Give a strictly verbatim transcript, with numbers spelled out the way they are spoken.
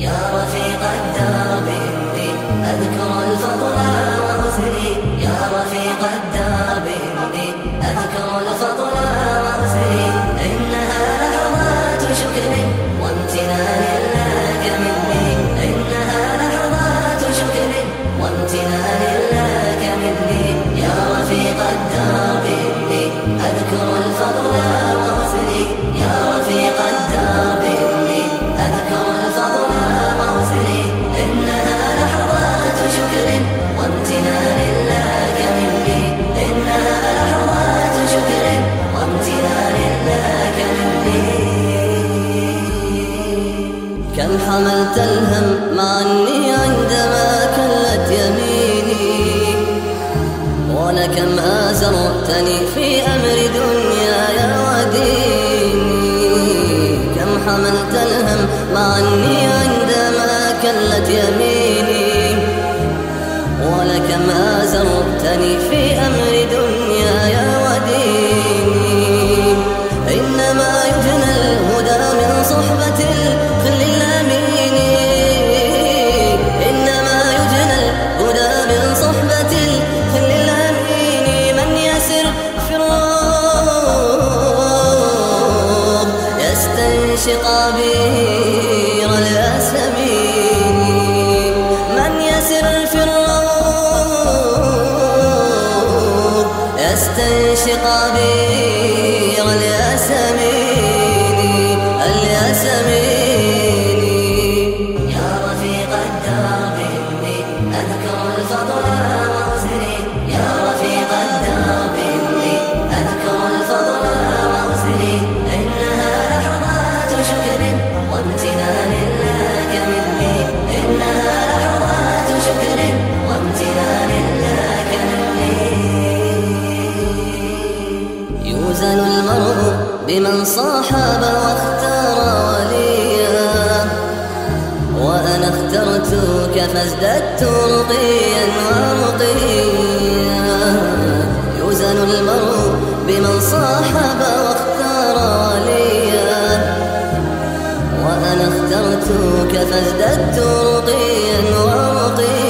يا رفيق الدرب إني أذكر الفضل وأرسلي، يا رفيق الدرب إني أذكر الفضل وأرسلي، إنها لحظات شكر وامتنان لك مني، إنها لحظات شكر وامتنان لك مني، يا رفيق الدرب إني أذكر الفضل وأرسلي، يا رفيق الدرب إني أذكر كم حملت الهم مع أني عندما كلت يميني، ولكم آزرتني في أمر دنياي وديني، كم حملت الهم مع أني عندما كلت يميني، ولكم آزرتني في أمر دنياي وديني، إنما يجنى الهدى من صحبة الخل قبير الأسمين، من يسر الفراق يستنشق قبير الأسمين الأسمين، يا رفيق الدرب إني أذكر الفضل وأرسلي، يا رفيق الدرب إني أذكر الفضل وأرسلي، وامتنان لك مني، إنها لحظات شكر وامتنان لك مني، يوزن المرء بمن صاحب واختار وليا، وأنا اخترتك فازددت رقيا ورقيا، يوزن المرء بمن صاحب واختار وليا، وأنا اخترتك فازددت رقيا ورقيا.